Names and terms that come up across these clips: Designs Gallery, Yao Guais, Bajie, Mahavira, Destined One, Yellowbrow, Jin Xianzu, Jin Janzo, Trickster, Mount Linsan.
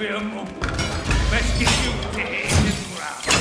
real moment. Let's get you to his ground.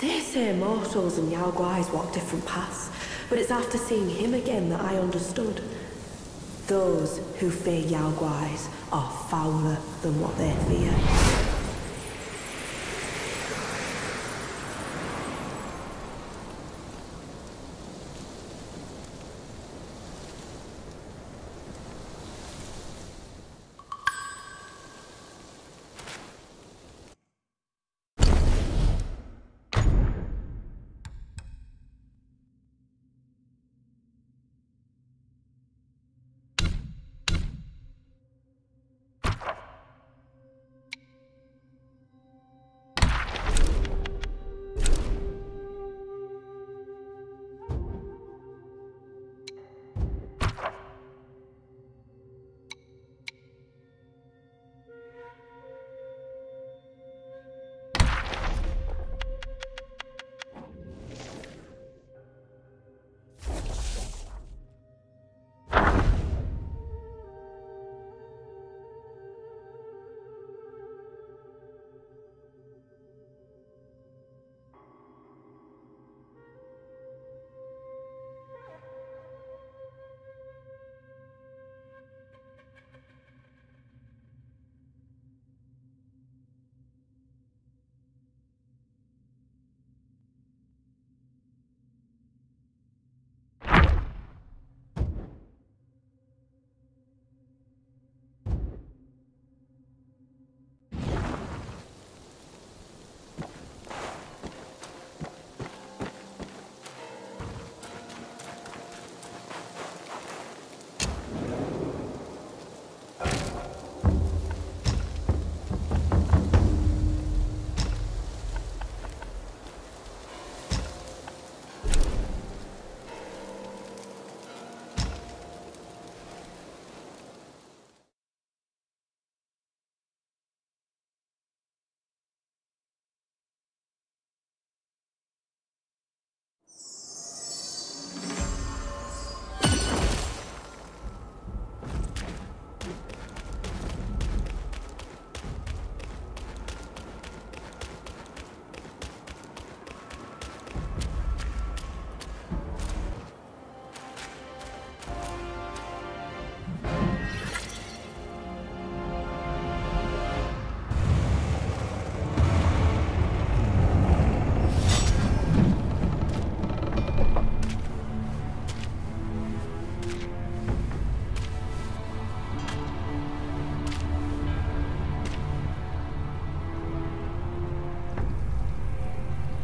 They say mortals and Yao Guais walk different paths, but it's after seeing him again that I understood. Those who fear Yao Guais are fouler than what they fear.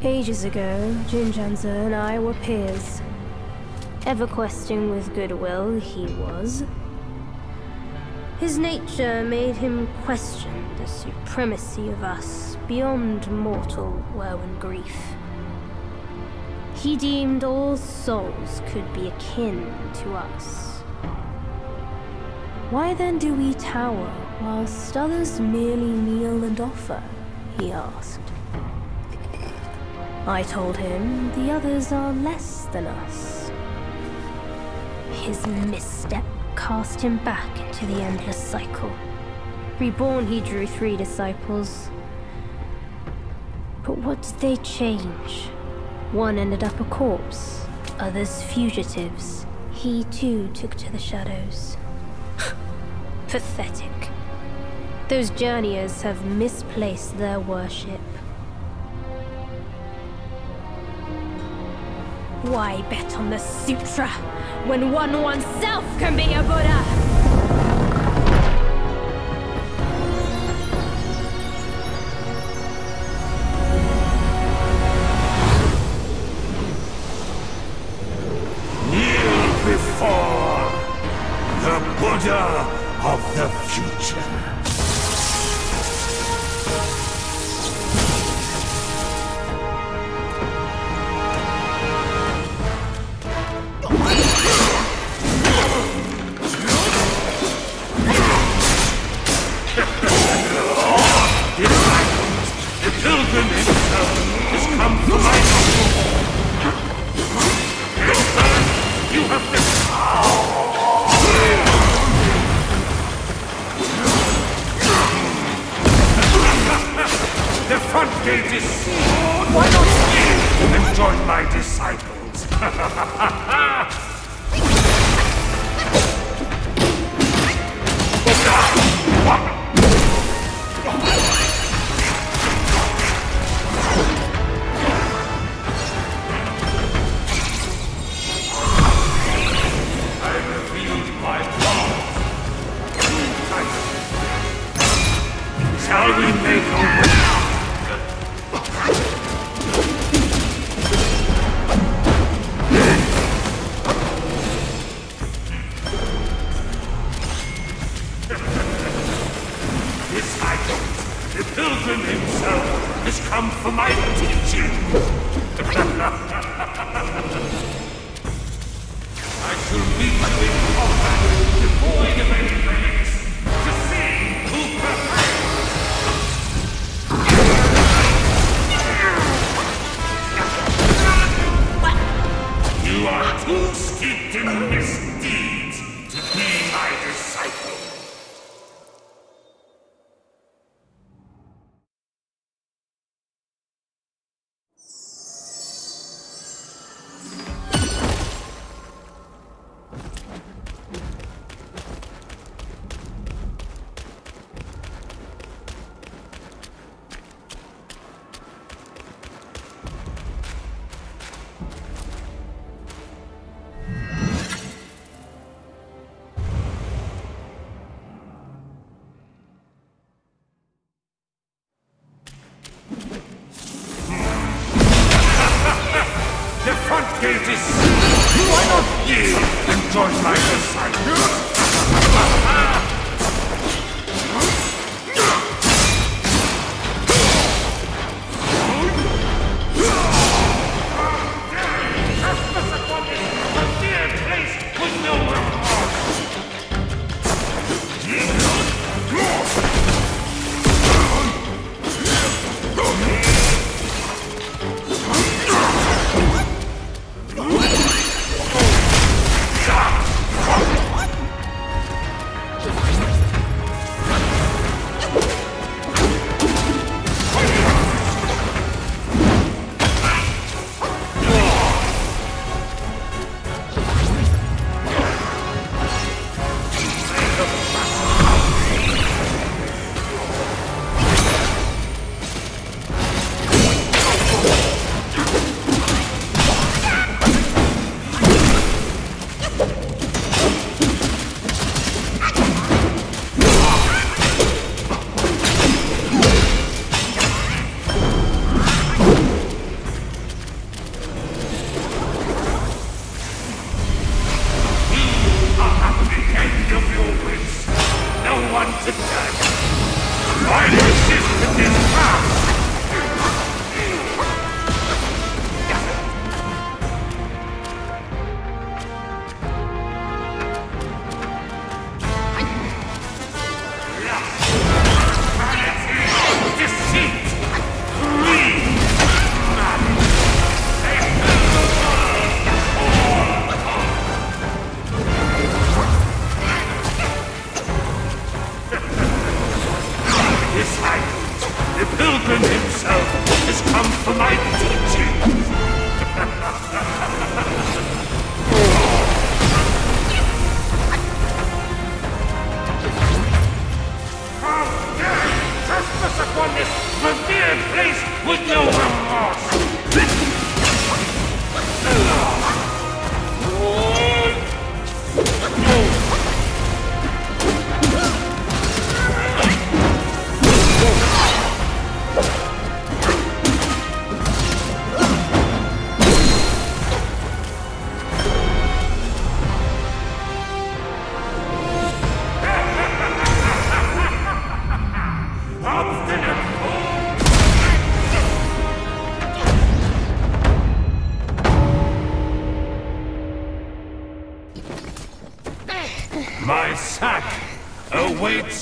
Ages ago, Jin Janzo and I were peers. Ever questing with goodwill, he was. His nature made him question the supremacy of us beyond mortal woe and grief. He deemed all souls could be akin to us. Why then do we tower whilst others merely kneel and offer? He asked. I told him the others are less than us. His misstep cast him back into the endless cycle. Reborn, he drew 3 disciples. But what did they change? One ended up a corpse, others fugitives. He too took to the shadows. Pathetic. Those journeyers have misplaced their worship. Why bet on the sutra when one oneself can be a Buddha?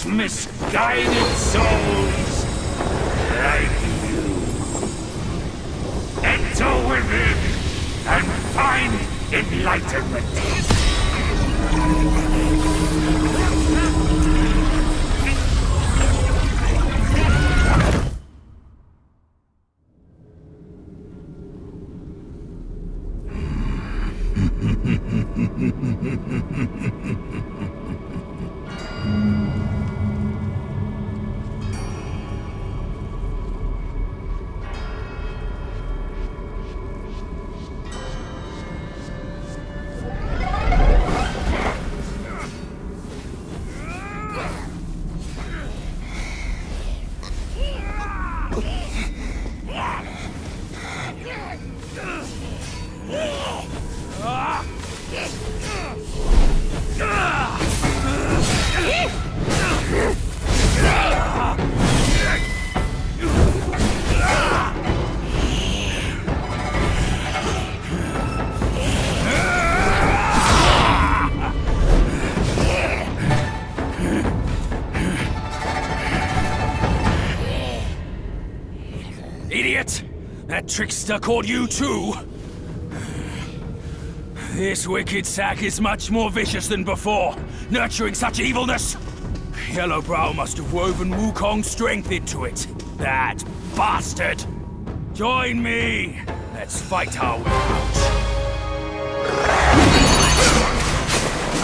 Misguided souls like you. Enter within and find enlightenment. Trickster caught you too! This wicked sack is much more vicious than before, nurturing such evilness! Yellowbrow must have woven Wukong's strength into it. That bastard! Join me! Let's fight our way out.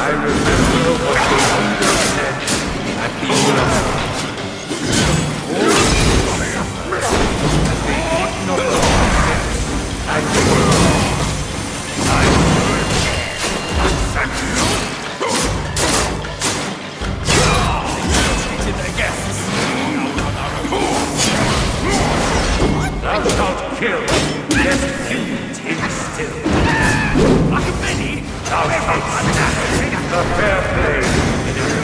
I remember what the Wonder said at the end. Like many, thou shalt snatch the fair play.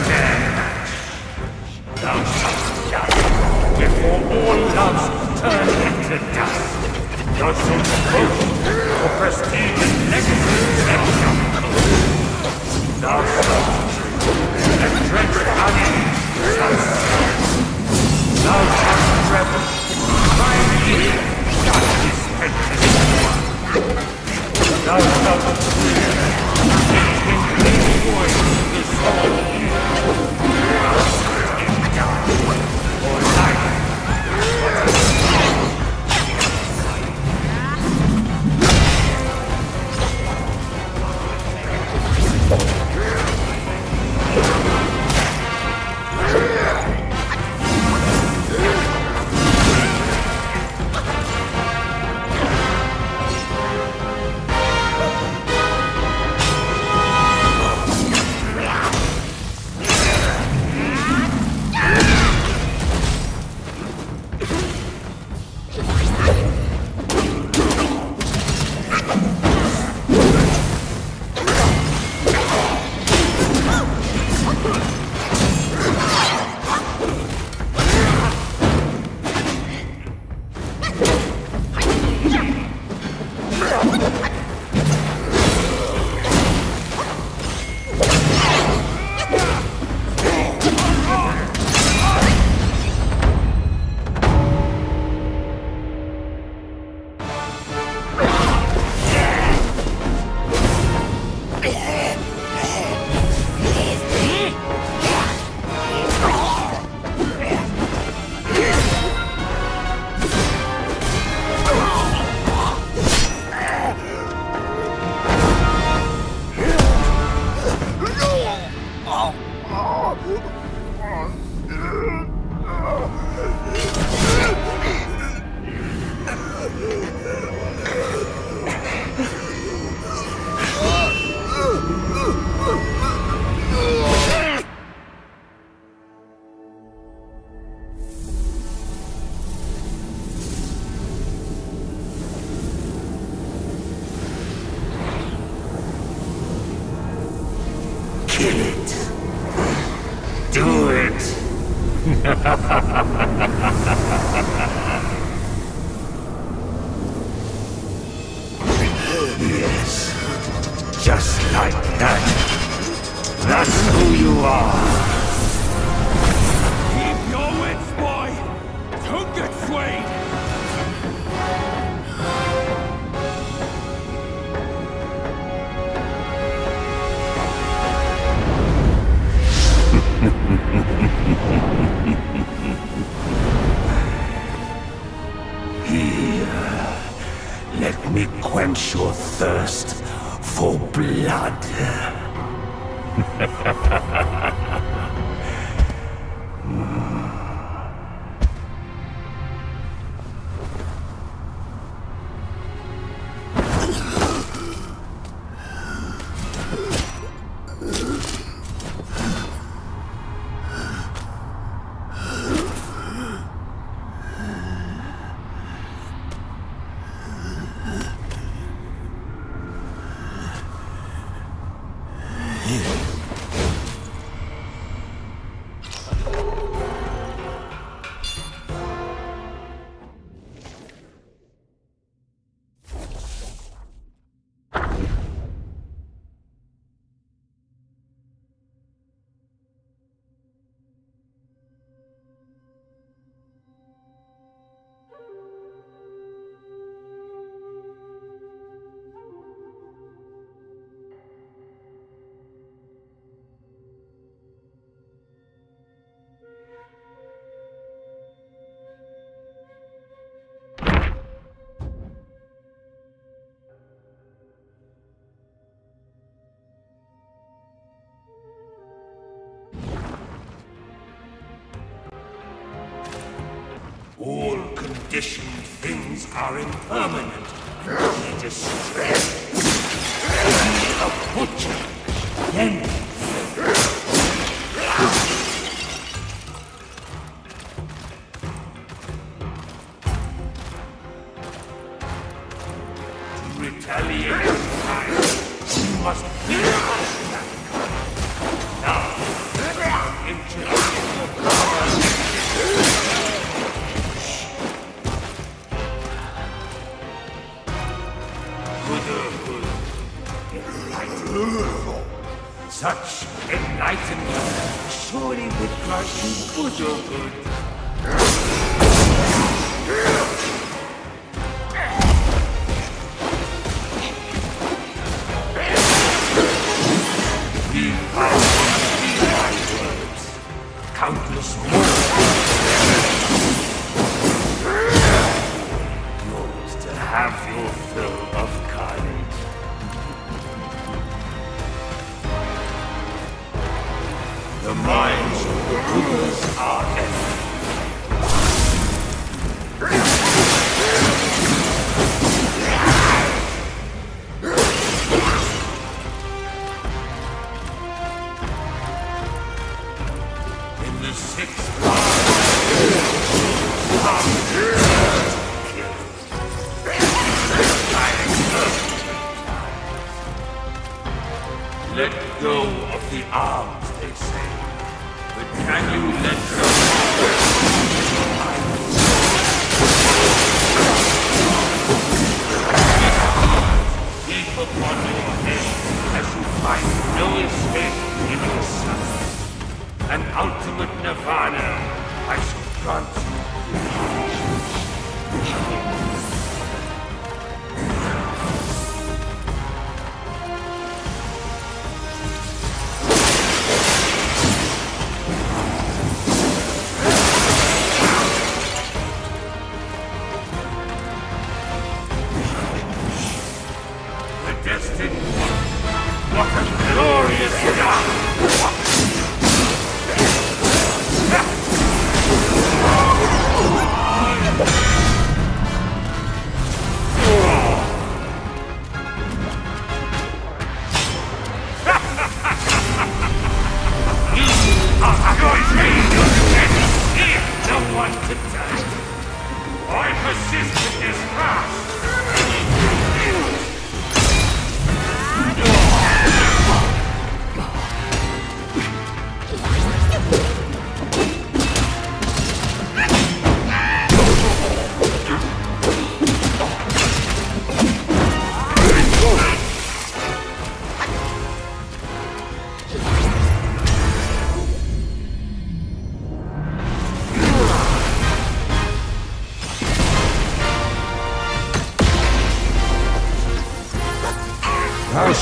Conditioned things are impermanent. He distressed. Be a butcher. Then to retaliate, you must be now. Introduce your such enlightenment surely would crush you good. Destined One. What a glorious God!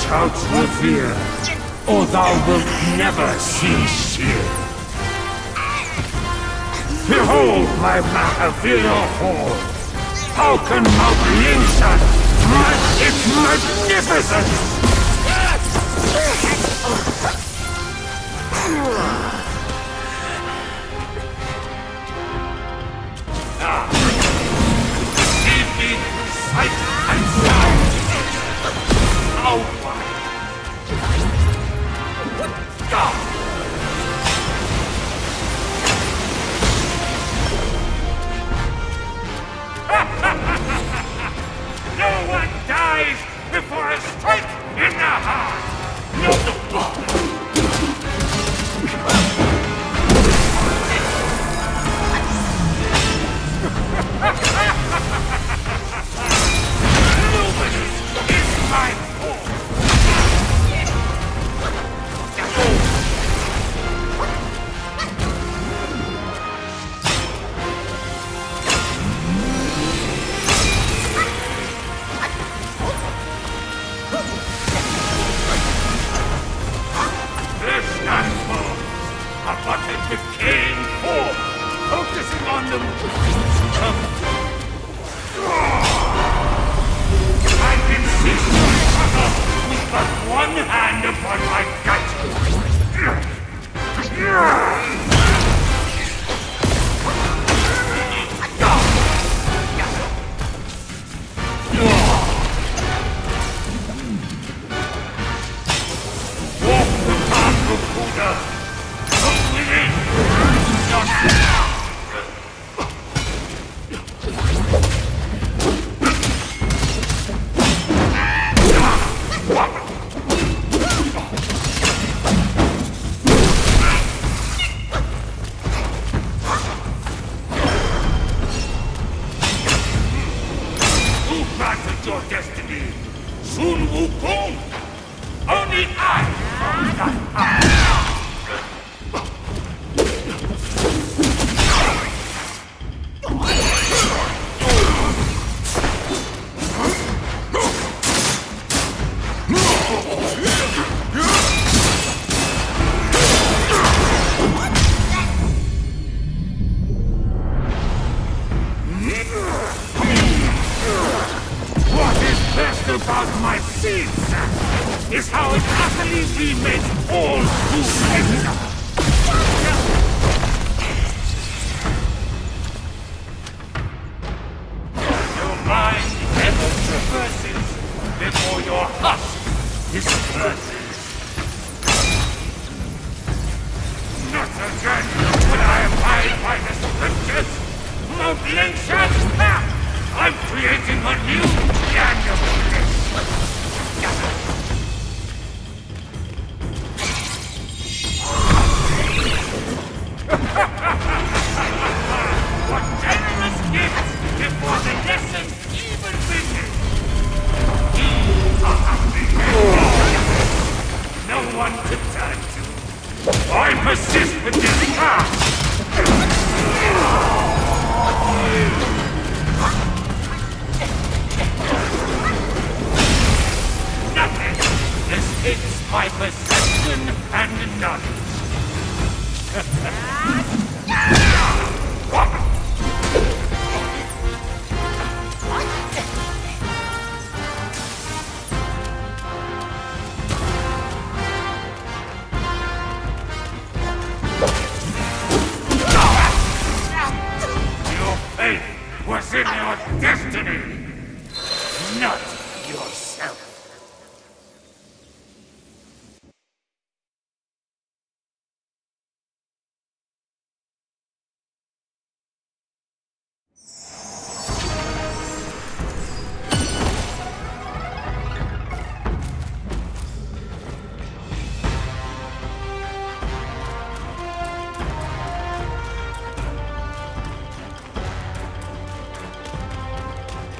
shouts revere, or thou wilt never cease here. Behold my Mahavira hall. How can Mount Linsan match its magnificence? See me, sight and sound. Oh my! God. No one dies before a strike in the heart! No, the ball! Nobody is my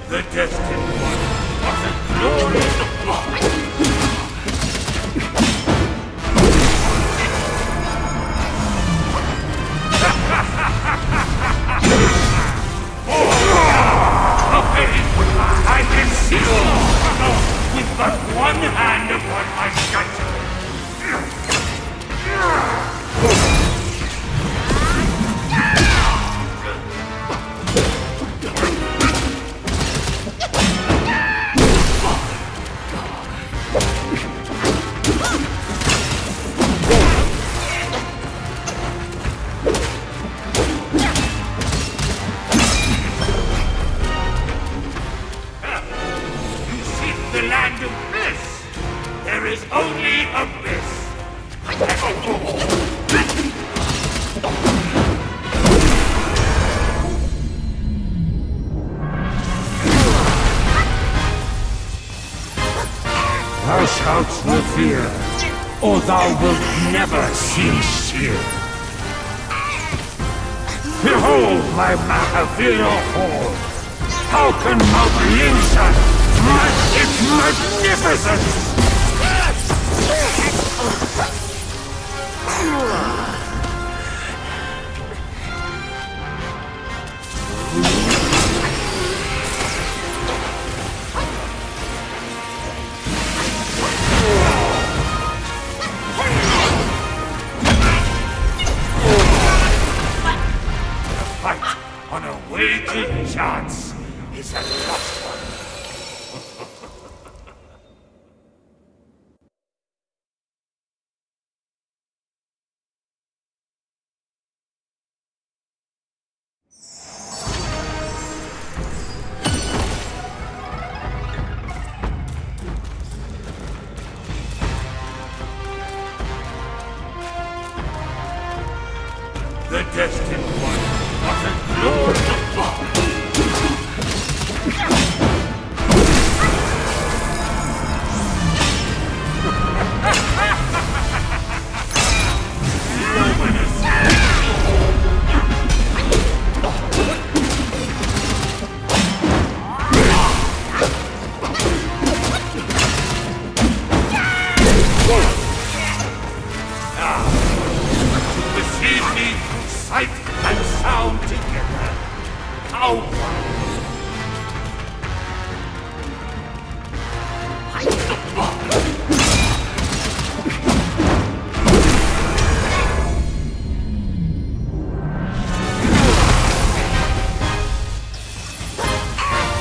The Destined One, what a glory of the blood! Oh, I can see all with but one hand upon crouch with fear, or thou wilt never cease here. Behold my Mahavira hall. How can Mount Linsa match its magnificence? Waiting chance is a lost one. The Destined One, what a glory!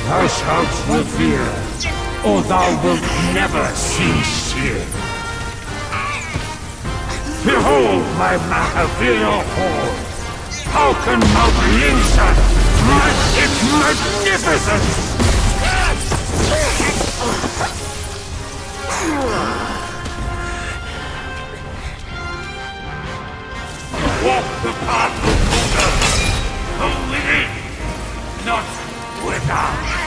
Thou shalt with fear, or thou wilt never cease here. Behold my Mahavira hall. How can Mount Linsa match its magnificence? Walk the path of Buddha, the living, not without.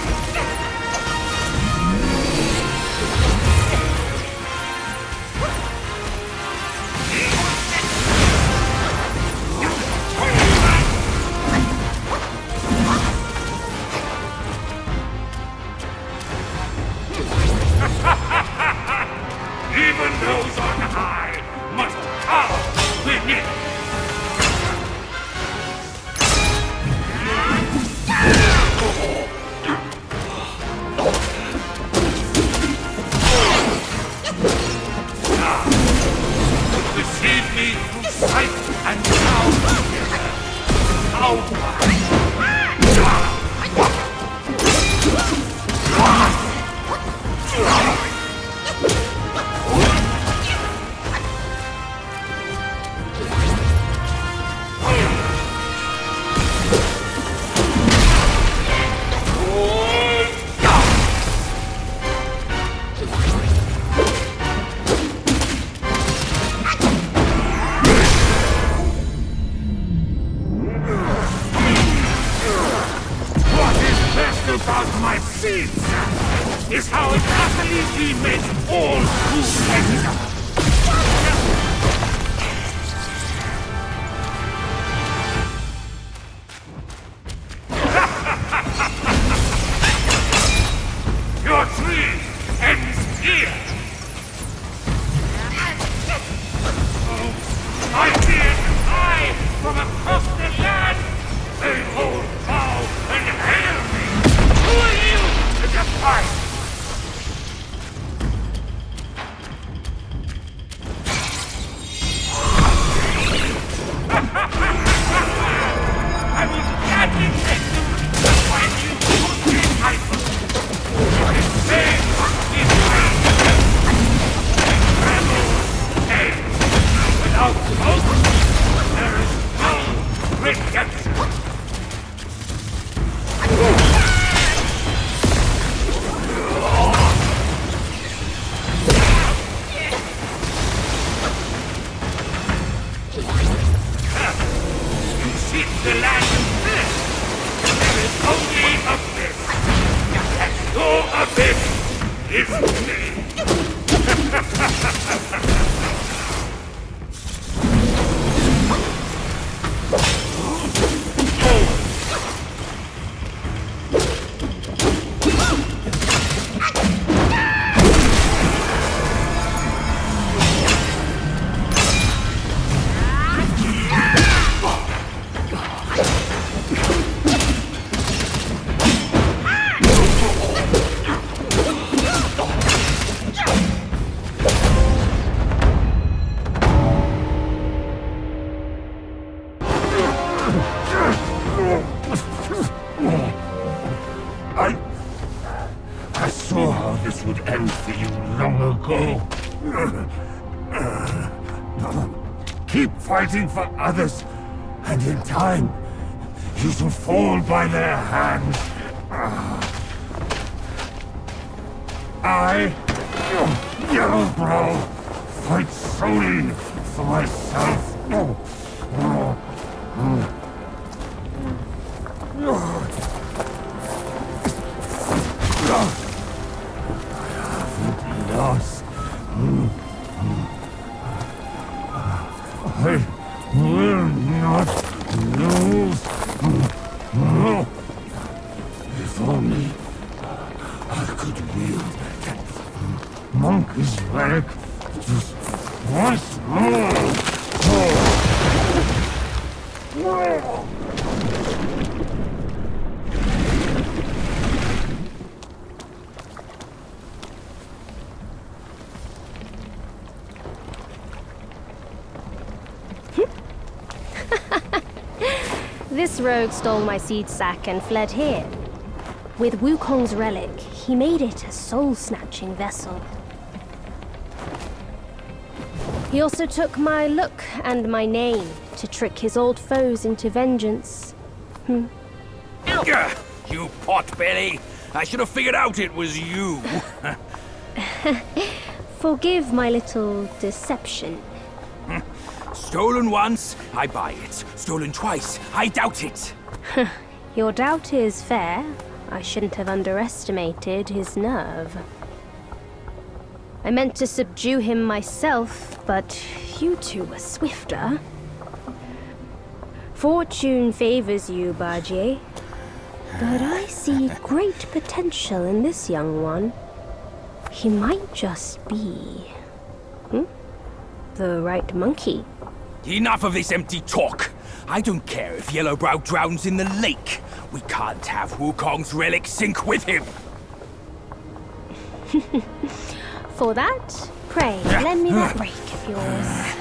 Even those on high must bow beneath. Now, receive me through sight and sound together. Is how it utterly demeans all who enter. Your dream ends here. Oh, I fear I from across the land. They all bow and hail me. Who are you to defy? Go a bit! It's me! Fighting for others, and in time, you shall fall by their hands. I, Yellowbrow, fight solely for myself. I haven't lost. I will not lose. If only I could wield that monkey's relic just once more. This rogue stole my seed sack and fled here. With Wukong's relic, he made it a soul-snatching vessel. He also took my look and my name to trick his old foes into vengeance. You potbelly! I should have figured out it was you! Forgive my little deception. Stolen once, I buy it. Stolen twice, I doubt it. Your doubt is fair. I shouldn't have underestimated his nerve. I meant to subdue him myself, but you two were swifter. Fortune favors you, Bajie. But I see great potential in this young one. He might just be... the right monkey. Enough of this empty talk! I don't care if Yellowbrow drowns in the lake. We can't have Wukong's relic sink with him! For that, pray, lend me that rake of yours.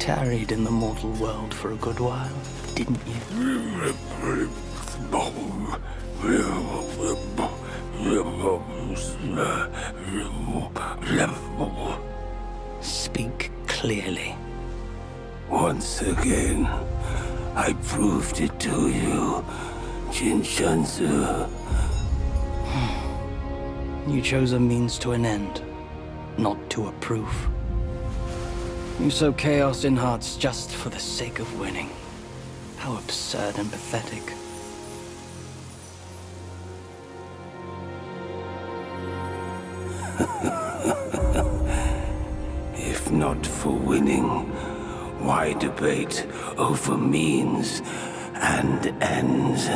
Tarried in the mortal world for a good while, didn't you? Speak clearly. Once again, I proved it to you, Jin Xianzu. You chose a means to an end, not to a proof. You sow chaos in hearts just for the sake of winning. How absurd and pathetic. If not for winning, why debate over means and ends?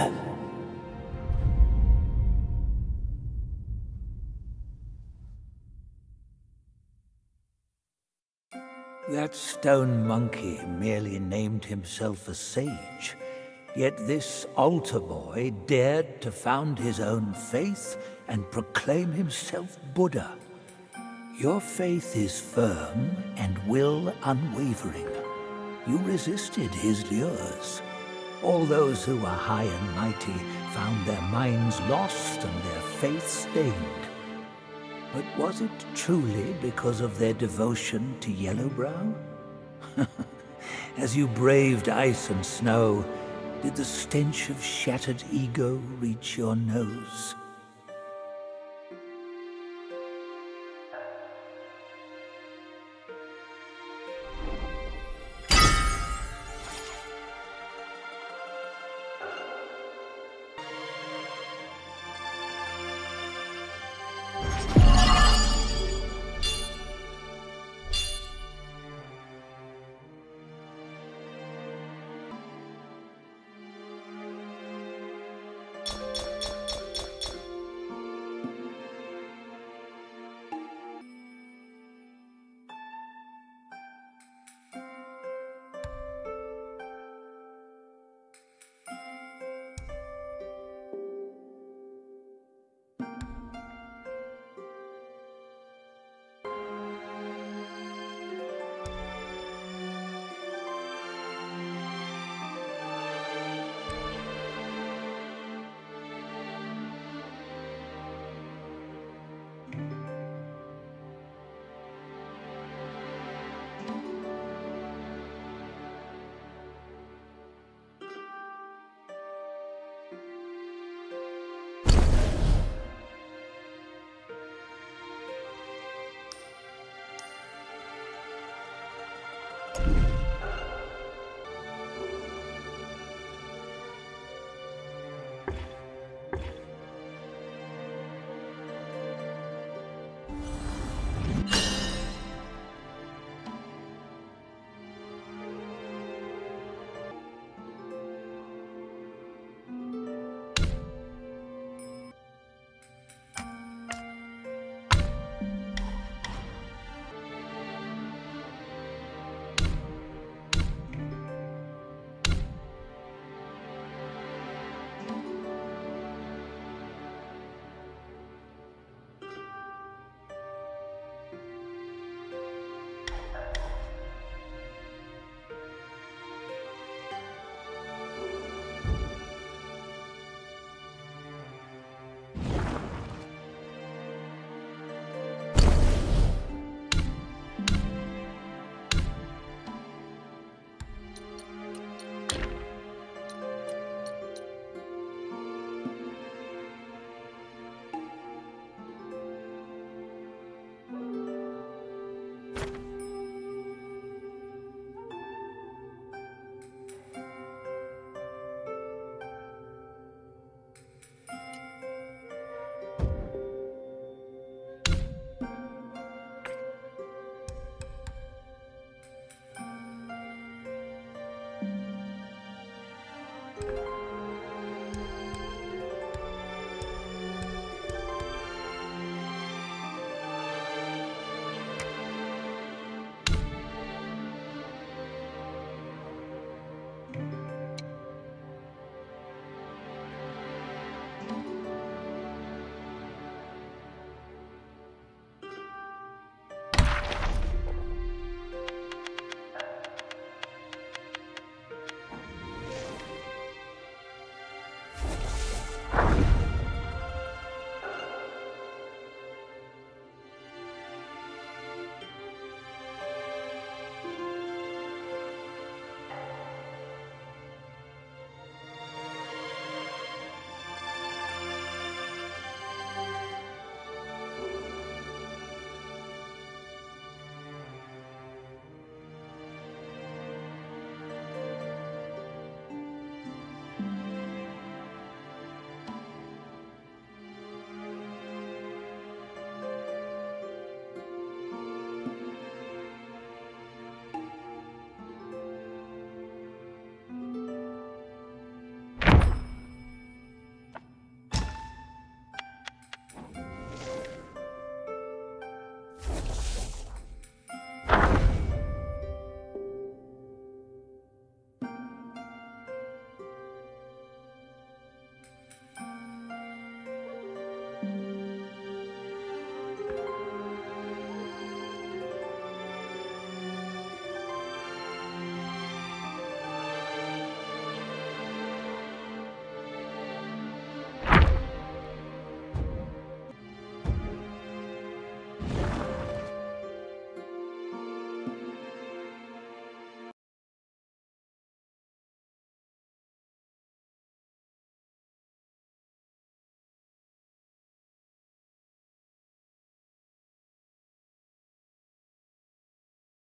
That stone monkey merely named himself a sage, yet this altar boy dared to found his own faith and proclaim himself Buddha. Your faith is firm and will unwavering. You resisted his lures. All those who are high and mighty found their minds lost and their faith stained. But was it truly because of their devotion to Yellowbrow? As you braved ice and snow, did the stench of shattered ego reach your nose?